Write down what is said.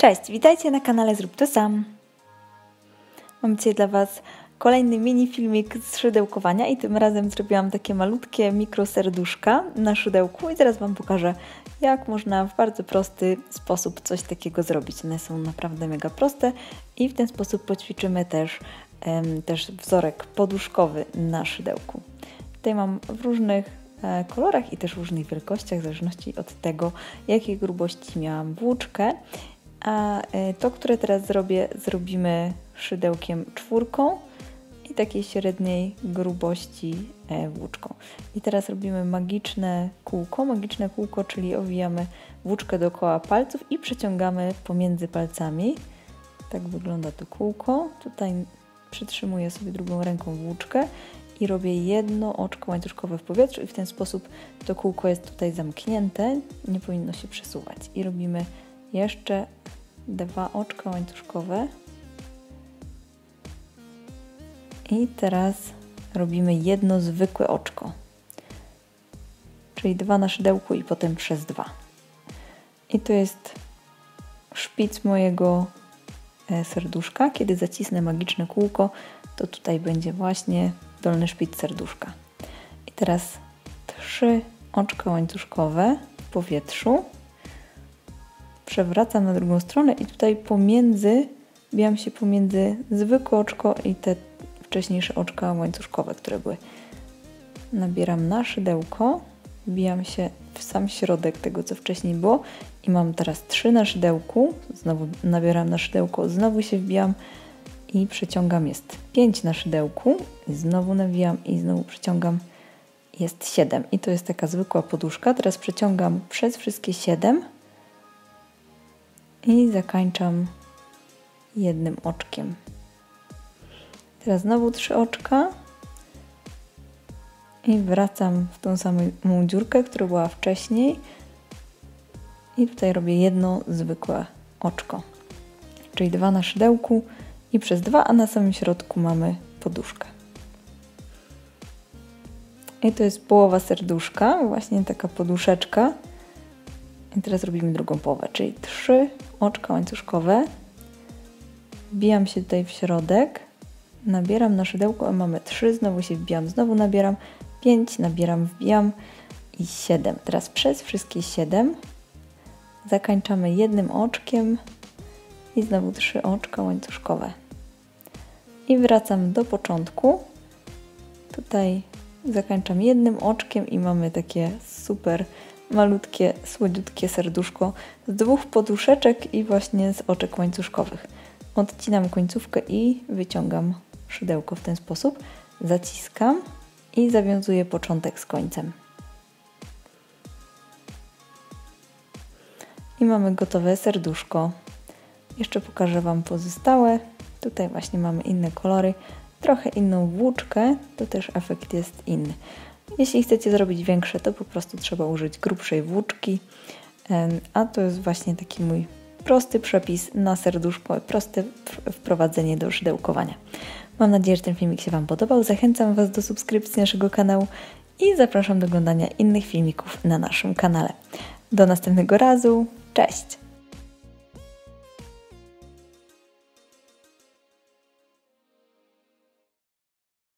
Cześć, witajcie na kanale Zrób to Sam. Mam dzisiaj dla Was kolejny mini filmik z szydełkowania i tym razem zrobiłam takie malutkie mikroserduszka na szydełku i teraz Wam pokażę, jak można w bardzo prosty sposób coś takiego zrobić. One są naprawdę mega proste i w ten sposób poćwiczymy też wzorek poduszkowy na szydełku. Tutaj mam w różnych kolorach i też w różnych wielkościach, w zależności od tego, jakiej grubości miałam włóczkę. A to, które teraz zrobię, zrobimy szydełkiem czwórką i takiej średniej grubości włóczką. I teraz robimy magiczne kółko, czyli owijamy włóczkę dookoła palców i przeciągamy pomiędzy palcami. Tak wygląda to kółko. Tutaj przytrzymuję sobie drugą ręką włóczkę i robię jedno oczko łańcuszkowe w powietrzu i w ten sposób to kółko jest tutaj zamknięte, nie powinno się przesuwać. I robimy jeszcze dwa oczka łańcuszkowe. I teraz robimy jedno zwykłe oczko. Czyli dwa na szydełku i potem przez dwa. I to jest szpic mojego serduszka. Kiedy zacisnę magiczne kółko, to tutaj będzie właśnie dolny szpic serduszka. I teraz trzy oczka łańcuszkowe w powietrzu. Przewracam na drugą stronę i tutaj wbijam się pomiędzy zwykłe oczko i te wcześniejsze oczka łańcuszkowe, które były. Nabieram na szydełko, wbijam się w sam środek tego, co wcześniej było i mam teraz trzy na szydełku, znowu nabieram na szydełko, znowu się wbijam i przeciągam, jest 5 na szydełku, znowu nawijam i znowu przeciągam, jest 7 i to jest taka zwykła poduszka. Teraz przeciągam przez wszystkie 7 i zakańczam jednym oczkiem. Teraz znowu trzy oczka i wracam w tą samą dziurkę, która była wcześniej i tutaj robię jedno zwykłe oczko, czyli dwa na szydełku i przez dwa, a na samym środku mamy poduszkę. I to jest połowa serduszka, właśnie taka poduszeczka. I teraz robimy drugą połowę, czyli trzy oczka łańcuszkowe. Wbijam się tutaj w środek, nabieram na szydełko, a mamy 3, znowu się wbijam, znowu nabieram, 5, nabieram, wbijam i 7. Teraz przez wszystkie 7 zakańczamy jednym oczkiem i znowu 3 oczka łańcuszkowe. I wracam do początku. Tutaj zakańczam jednym oczkiem i mamy takie super malutkie, słodziutkie serduszko z dwóch poduszeczek i właśnie z oczek łańcuszkowych. Odcinam końcówkę i wyciągam szydełko w ten sposób. Zaciskam i zawiązuję początek z końcem. I mamy gotowe serduszko. Jeszcze pokażę Wam pozostałe. Tutaj właśnie mamy inne kolory, trochę inną włóczkę, to też efekt jest inny. Jeśli chcecie zrobić większe, to po prostu trzeba użyć grubszej włóczki. A to jest właśnie taki mój prosty przepis na serduszko, proste wprowadzenie do szydełkowania. Mam nadzieję, że ten filmik się Wam podobał. Zachęcam Was do subskrypcji naszego kanału i zapraszam do oglądania innych filmików na naszym kanale. Do następnego razu. Cześć!